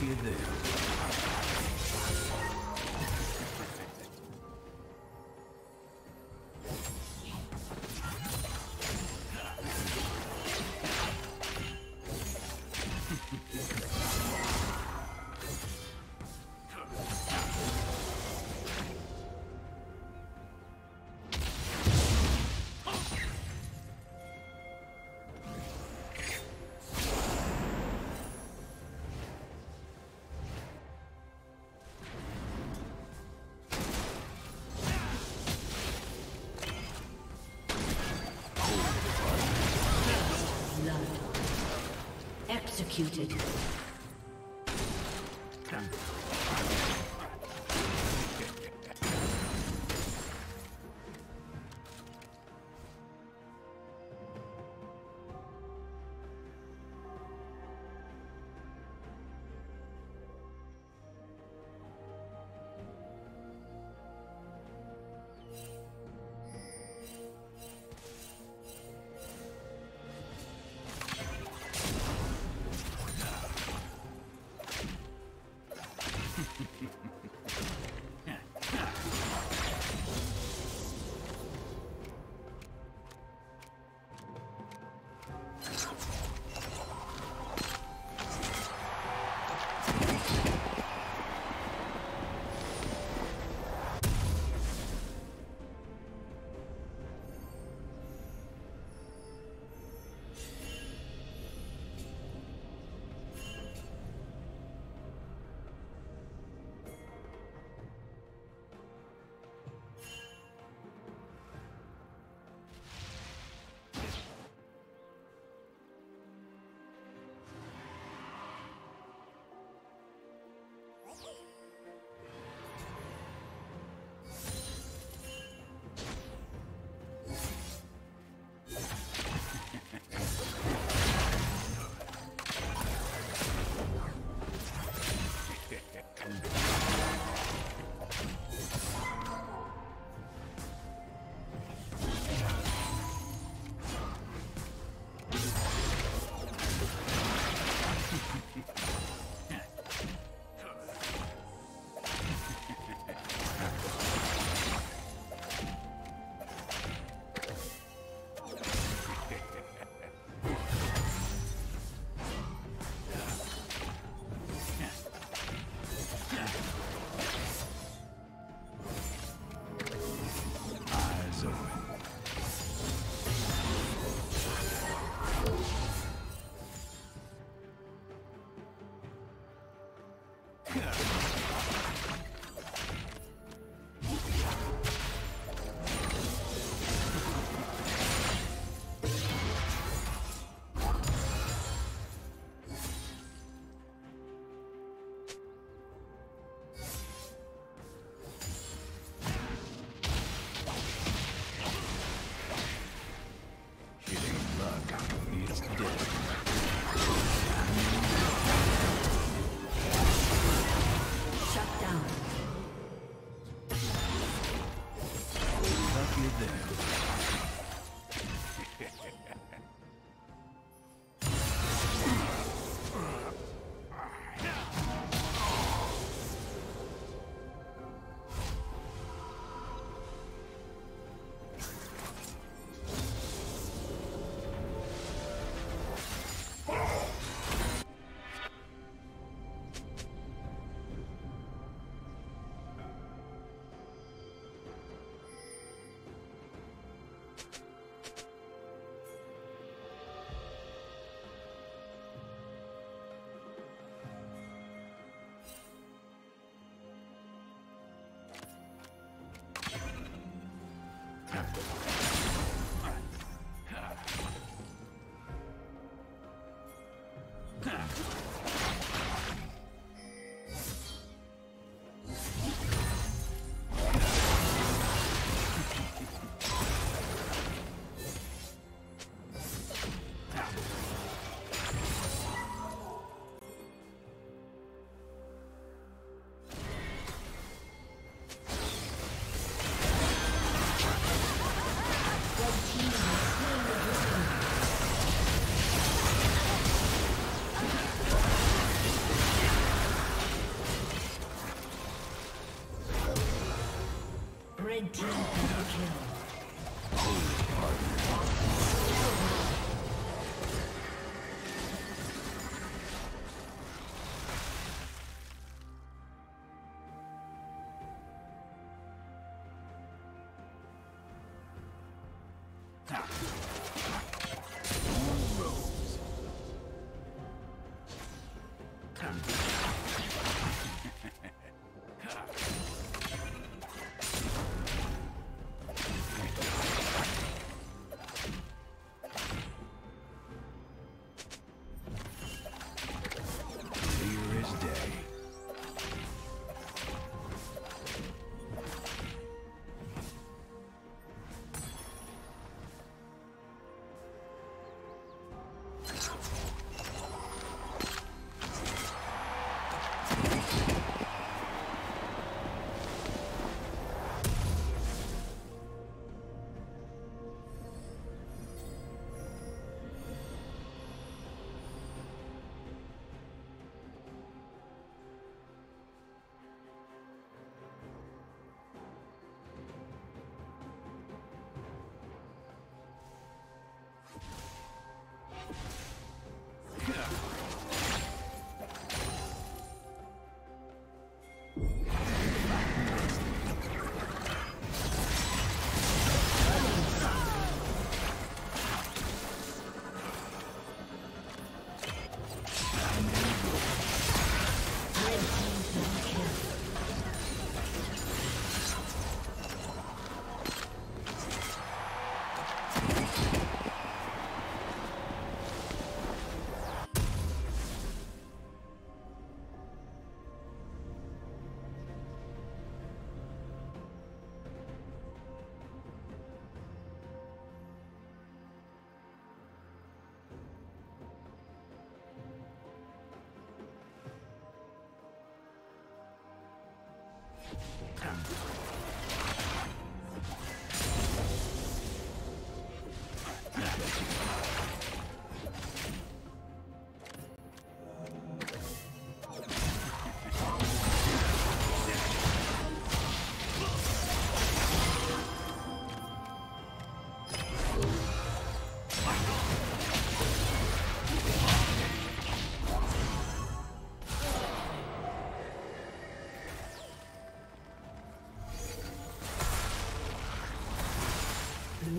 see you there. Executed. Red team double kill. Blue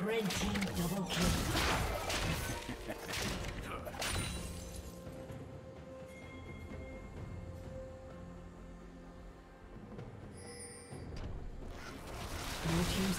Red team double kill. Blue team's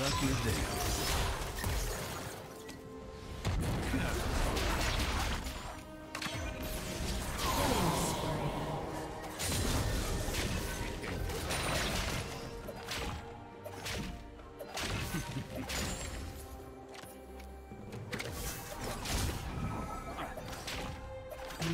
Lucky day.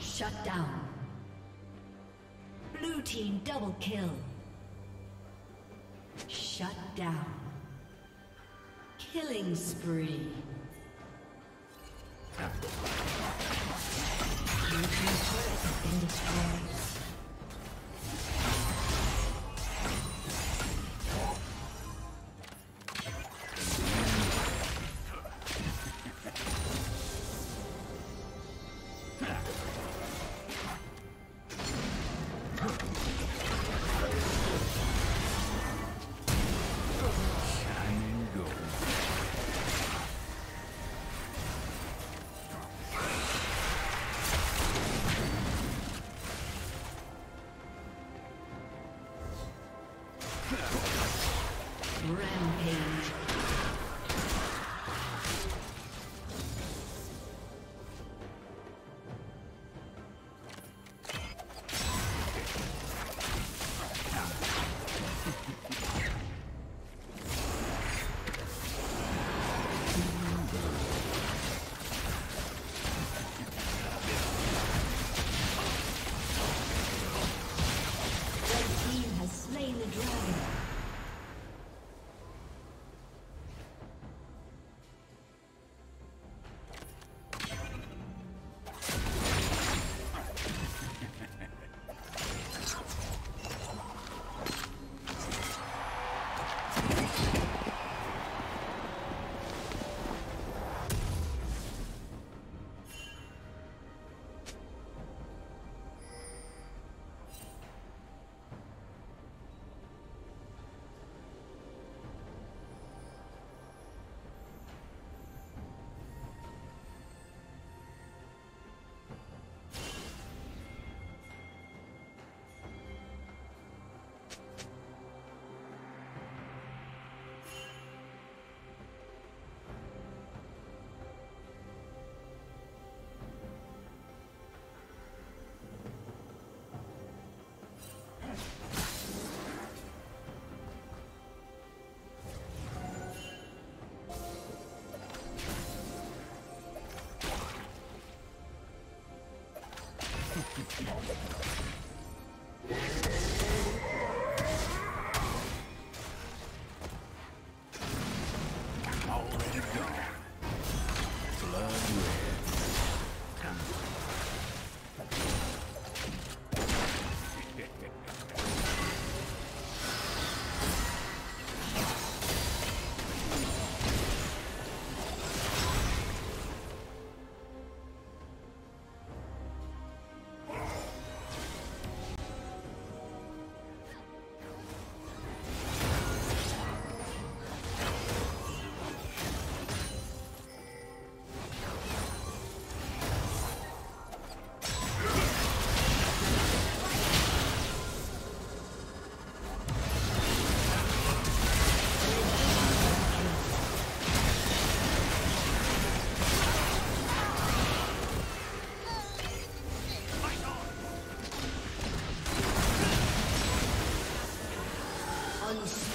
Shut down. Blue team double kill. Shut down. Killing spree. Blue team's turret has been destroyed.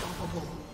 Unstoppable.